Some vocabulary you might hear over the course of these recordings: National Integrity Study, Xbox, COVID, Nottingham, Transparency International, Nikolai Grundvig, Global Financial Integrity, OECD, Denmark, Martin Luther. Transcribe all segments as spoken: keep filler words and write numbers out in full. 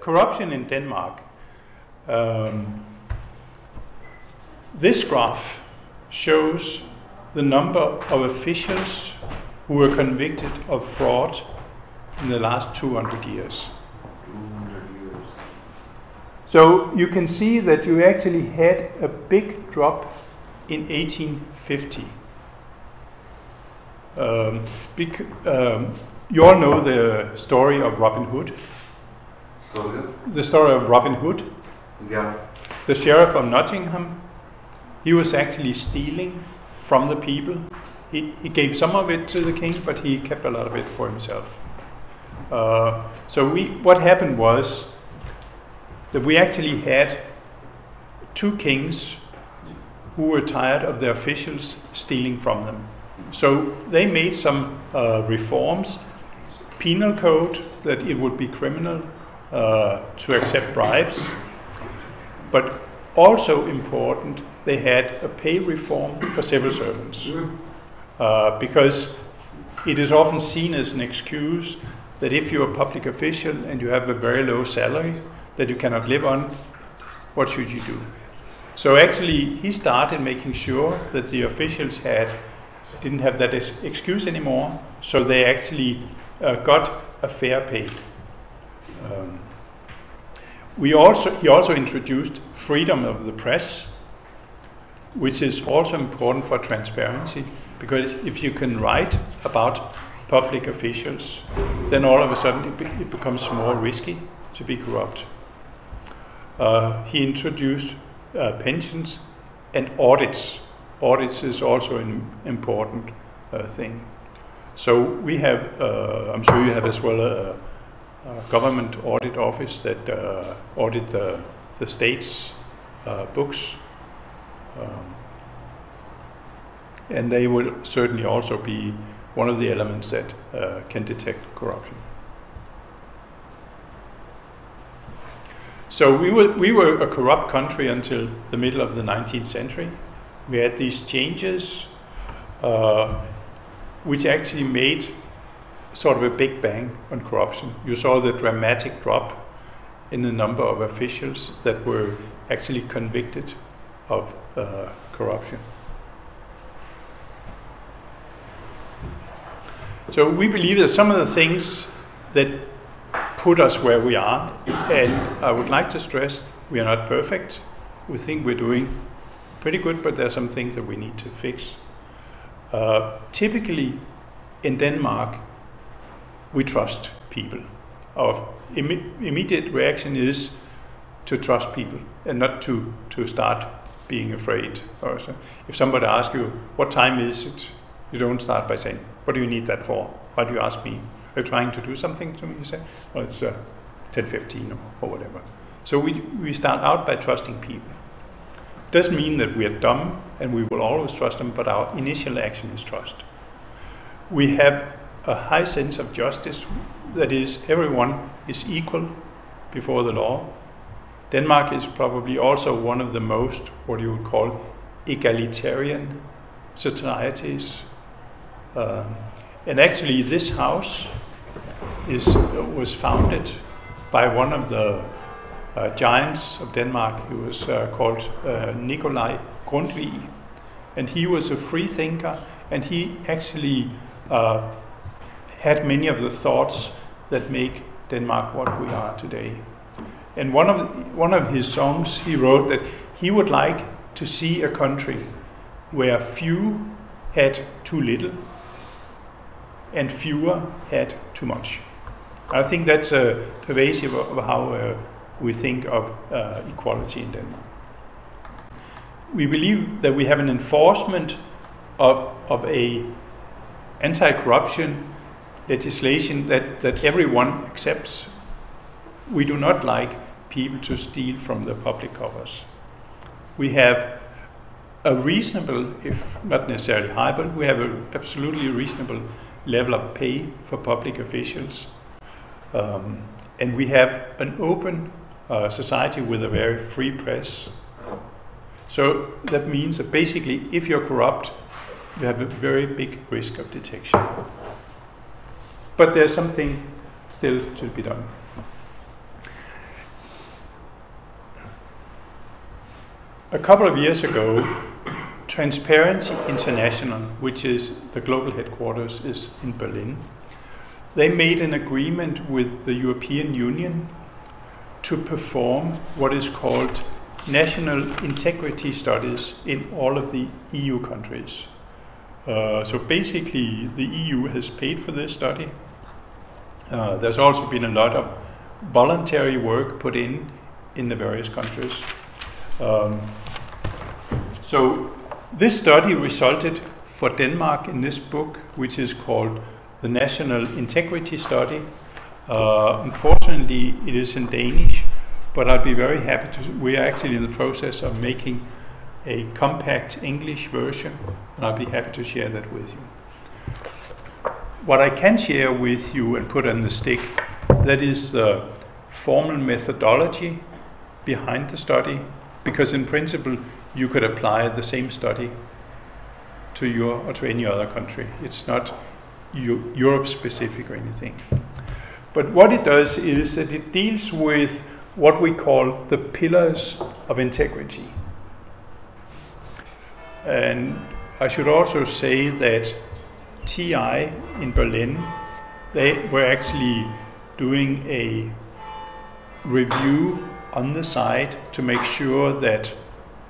Corruption in Denmark. Um, this graph shows the number of officials who were convicted of fraud in the last two hundred years. So you can see that you actually had a big drop in eighteen fifty. Um, bec um, you all know the story of Robin Hood. Sorry? The story of Robin Hood. Yeah. The sheriff of Nottingham, he was actually stealing from the people. He, he gave some of it to the kings, but he kept a lot of it for himself. Uh, so we, what happened was that we actually had two kings who were tired of their officials stealing from them. So they made some uh, reforms, penal code, that it would be criminal uh, to accept bribes. But also important, they had a pay reform for civil servants. Uh, because it is often seen as an excuse that if you're a public official and you have a very low salary that you cannot live on, what should you do? So actually, he started making sure that the officials had didn't have that ex excuse anymore, so they actually uh, got a fair pay. Um, we also, he also introduced freedom of the press, which is also important for transparency, because if you can write about public officials, then all of a sudden it, be it becomes more risky to be corrupt. Uh, he introduced uh, pensions and audits. Audits is also an important uh, thing. So we have, uh, I'm sure you have as well, a, a government audit office that uh, audit the, the state's uh, books. Um, and they will certainly also be one of the elements that uh, can detect corruption. So we were, we were a corrupt country until the middle of the nineteenth century. We had these changes, uh, which actually made sort of a big bang on corruption. You saw the dramatic drop in the number of officials that were actually convicted of uh, corruption. So we believe that some of the things that put us where we are, and I would like to stress, we are not perfect. We think we're doing pretty good, but there are some things that we need to fix. Uh, typically, in Denmark, we trust people. Our im immediate reaction is to trust people and not to, to start being afraid. Or so. If somebody asks you, what time is it? You don't start by saying, what do you need that for? Why do you ask me? Are you trying to do something to me? You say, well, it's uh, ten fifteen or, or whatever. So we, we start out by trusting people. Doesn't mean that we are dumb and we will always trust them, but our initial action is trust. We have a high sense of justice, that is, everyone is equal before the law. Denmark is probably also one of the most, what you would call, egalitarian societies. Um, and actually this house is, was founded by one of the Uh, giants of Denmark. He was uh, called uh, Nikolai Grundvig, and he was a free thinker, and he actually uh, had many of the thoughts that make Denmark what we are today. And one of, one of his songs, he wrote that he would like to see a country where few had too little and fewer had too much. I think that's uh, pervasive of how uh, we think of uh, equality in Denmark. We believe that we have an enforcement of, of a anti-corruption legislation that, that everyone accepts. We do not like people to steal from the public coffers. We have a reasonable, if not necessarily high, but we have an absolutely reasonable level of pay for public officials. Um, and we have an open Uh, society with a very free press. So that means that basically if you're corrupt, you have a very big risk of detection. But there's something still to be done. A couple of years ago, Transparency International, which is the global headquarters, is in Berlin. They made an agreement with the European Union to perform what is called National Integrity Studies in all of the E U countries. Uh, so basically, the E U has paid for this study. Uh, there's also been a lot of voluntary work put in in the various countries. Um, so this study resulted for Denmark in this book, which is called the National Integrity Study. Uh, unfortunately, it is in Danish, but I'd be very happy to, we're actually in the process of making a compact English version, and I'd be happy to share that with you. What I can share with you and put on the stick, that is the formal methodology behind the study, because in principle, you could apply the same study to your or to any other country. It's not Europe-specific or anything. But what it does is that it deals with what we call the pillars of integrity. And I should also say that T I in Berlin, they were actually doing a review on the side to make sure that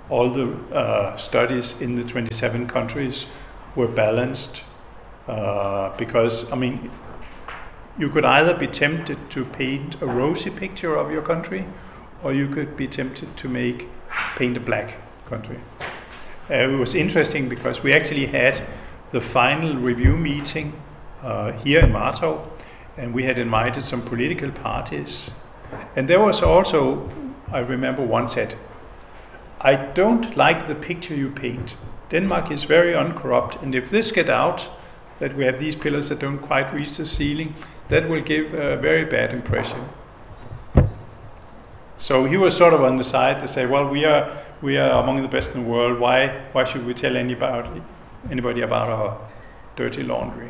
all the uh, studies in the twenty-seven countries were balanced, uh, because, I mean, you could either be tempted to paint a rosy picture of your country, or you could be tempted to make paint a black country. Uh, it was interesting because we actually had the final review meeting uh, here in Martow, and we had invited some political parties. And there was also, I remember one said, "I don't like the picture you paint. Denmark is very uncorrupt, and if this gets out, that we have these pillars that don't quite reach the ceiling, that will give a very bad impression." So he was sort of on the side to say, well, we are, we are among the best in the world. Why, why should we tell anybody, anybody about our dirty laundry?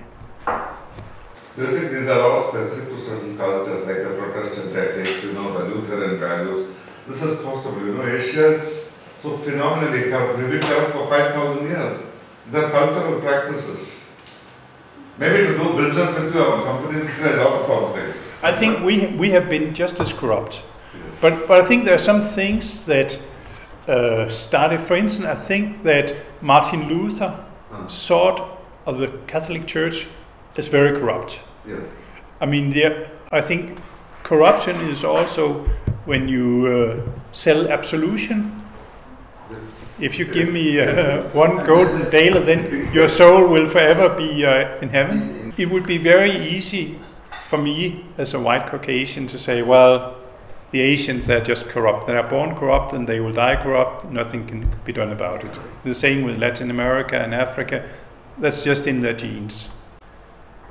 Do you think these are all specific to certain cultures, like the Protestant ethic, you know, the Lutheran values? This is possible, you know, Asia is so phenomenally covered. We've been covered for five thousand years. These are cultural practices. Maybe to do business with our companies can adopt something. I think we, we have been just as corrupt. Yes. But, but I think there are some things that uh, started, for instance, I think that Martin Luther, hmm. sort of the Catholic Church, is very corrupt. Yes. I mean, there, I think corruption is also when you uh, sell absolution. Yes. If you give me uh, one golden daler, then your soul will forever be uh, in heaven. It would be very easy for me as a white Caucasian to say, well, the Asians, they're just corrupt. They are born corrupt and they will die corrupt. Nothing can be done about it. The same with Latin America and Africa. That's just in their genes.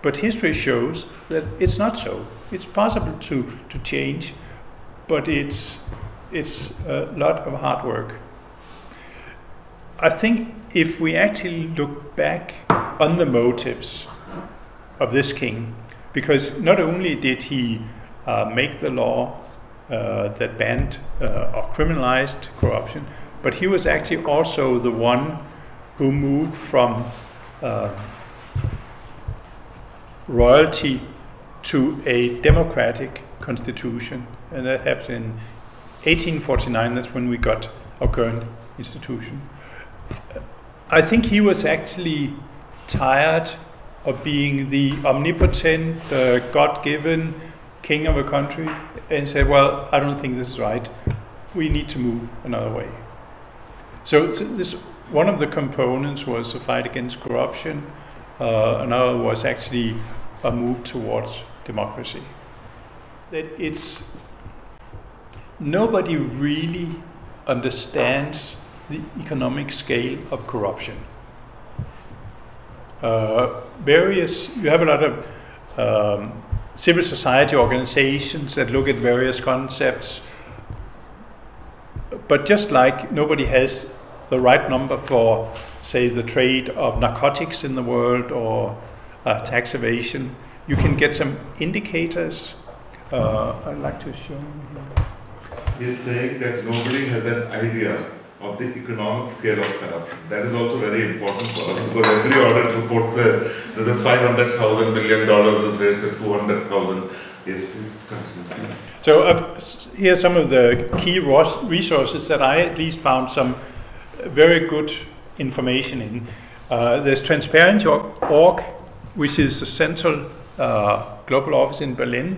But history shows that it's not so. It's possible to, to change, but it's, it's a lot of hard work. I think if we actually look back on the motives of this king, because not only did he uh, make the law uh, that banned uh, or criminalized corruption, but he was actually also the one who moved from uh, royalty to a democratic constitution, and that happened in eighteen forty-nine. That's when we got our current institution. I think he was actually tired of being the omnipotent, uh, God-given king of a country, and said, well, I don't think this is right. We need to move another way. So this, one of the components was the fight against corruption. Uh, another was actually a move towards democracy. That it's, nobody really understands the economic scale of corruption. Uh, various, you have a lot of um, civil society organizations that look at various concepts, but just like nobody has the right number for, say, the trade of narcotics in the world or uh, tax evasion, you can get some indicators. Uh, I'd like to show you. He's saying that nobody has an idea of the economic scale of corruption. That is also very important for us, because every audit report says this is five hundred thousand billion dollars is wasted, two hundred thousand. So uh, here are some of the key resources that I at least found some very good information in. Uh, there's Transparency dot org, which is the central uh, global office in Berlin.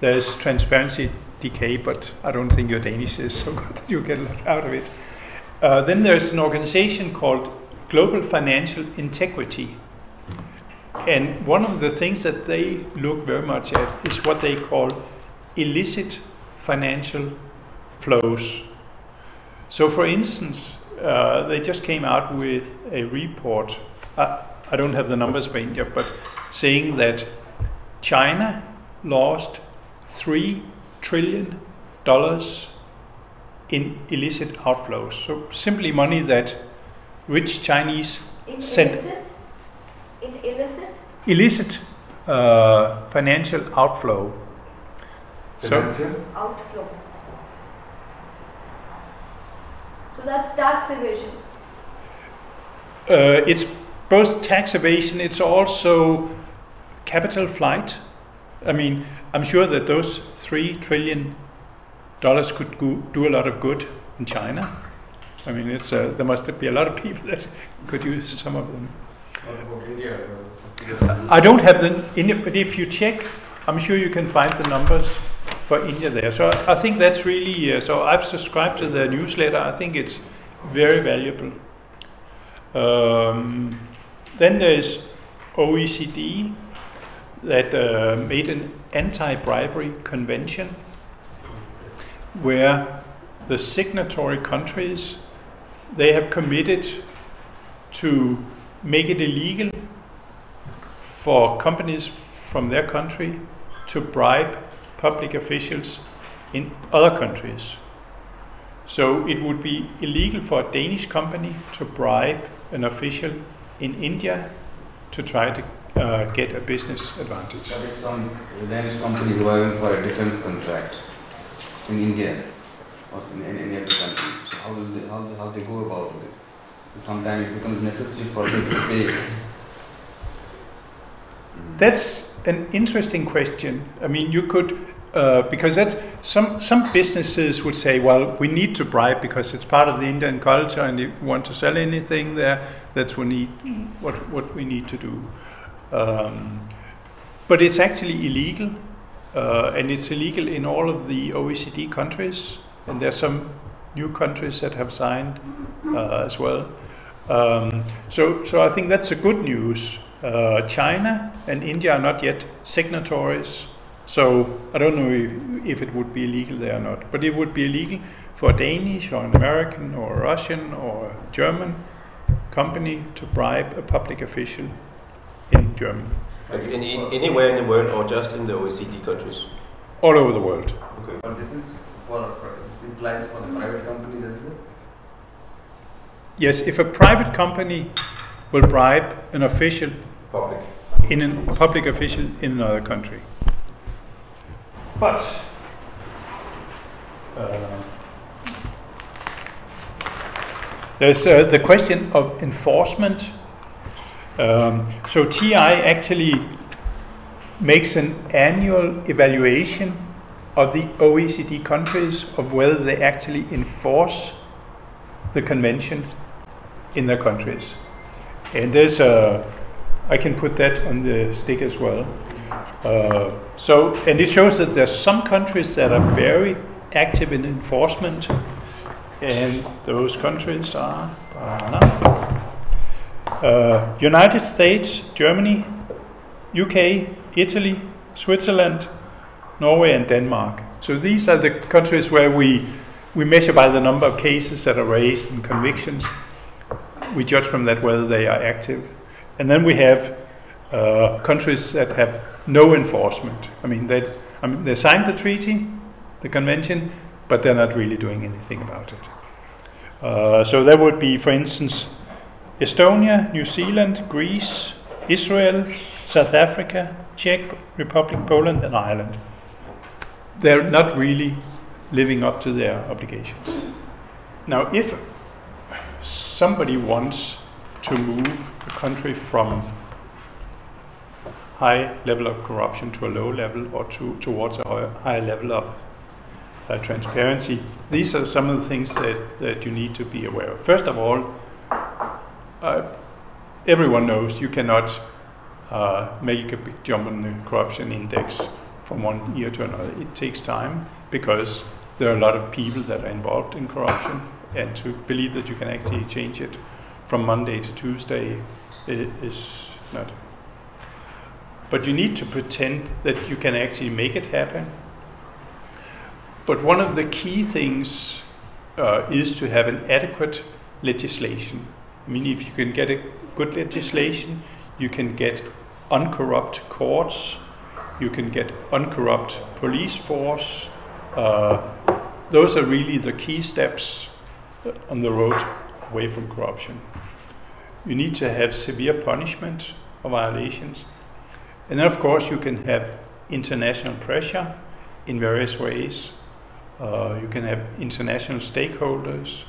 There's Transparency D K, but I don't think your Danish is so good that you get a lot out of it. Uh, then there's an organization called Global Financial Integrity. And one of the things that they look very much at is what they call illicit financial flows. So for instance, uh, they just came out with a report, uh, I don't have the numbers for India, but saying that China lost three trillion dollars in illicit outflows. So simply money that rich Chinese sent. In illicit? Illicit uh, financial outflow. Financial? So, outflow. So that's tax evasion. Uh, it's both tax evasion, it's also capital flight. I mean, I'm sure that those three trillion dollars could go, do a lot of good in China. I mean, it's, uh, there must be a lot of people that could use some of them. I don't have the India, but if you check, I'm sure you can find the numbers for India there. So I think that's really, uh, so I've subscribed to the newsletter. I think it's very valuable. Um, then there's O E C D that uh, made an anti-bribery convention where the signatory countries, they have committed to make it illegal for companies from their country to bribe public officials in other countries. So it would be illegal for a Danish company to bribe an official in India to try to uh, get a business advantage. But some Danish companies working for a defense contract in India or in any other country. So how do they, how, how they go about it? Sometimes it becomes necessary for them to pay. That's an interesting question. I mean, you could, uh, because that some some businesses would say, well, we need to bribe because it's part of the Indian culture, and if we want to sell anything there, that's what we need, what, what we need to do. Um, but it's actually illegal, uh, and it's illegal in all of the O E C D countries, and there's some new countries that have signed uh, as well. Um, so, so I think that's a good news. Uh, China and India are not yet signatories, so I don't know if, if it would be illegal there or not, but it would be illegal for a Danish or an American or a Russian or a German company to bribe a public official in Germany. In, in, anywhere in the world, or just in the O E C D countries? All over the world. Okay. But this is for, this implies for the private companies as well? Yes, if a private company will bribe an official public. in an public official in another country. But uh, there's uh, the question of enforcement. Um, so T I actually makes an annual evaluation of the O E C D countries of whether they actually enforce the convention in their countries. And there's a, I can put that on the stick as well. Uh, so, and it shows that there's some countries that are very active in enforcement, and those countries are uh, United States, Germany, U K, Italy, Switzerland, Norway, and Denmark. So these are the countries where we we measure by the number of cases that are raised and convictions. We judge from that whether they are active. And then we have uh, countries that have no enforcement. I mean, they I mean, they signed the treaty, the convention, but they're not really doing anything about it. Uh, so that would be, for instance, Estonia, New Zealand, Greece, Israel, South Africa, Czech Republic, Poland, and Ireland. They're not really living up to their obligations. Now, if somebody wants to move a country from high level of corruption to a low level or to, towards a higher, higher level of uh, transparency, these are some of the things that, that you need to be aware of. First of all, uh, everyone knows you cannot uh, make a big jump on the corruption index from one year to another. It takes time because there are a lot of people that are involved in corruption, and to believe that you can actually change it from Monday to Tuesday is not. But you need to pretend that you can actually make it happen. But one of the key things uh, is to have an adequate legislation. I mean, if you can get a good legislation, you can get uncorrupt courts, you can get uncorrupt police force. Uh, those are really the key steps on the road away from corruption. You need to have severe punishment of violations. And then, of course, you can have international pressure in various ways. Uh, you can have international stakeholders.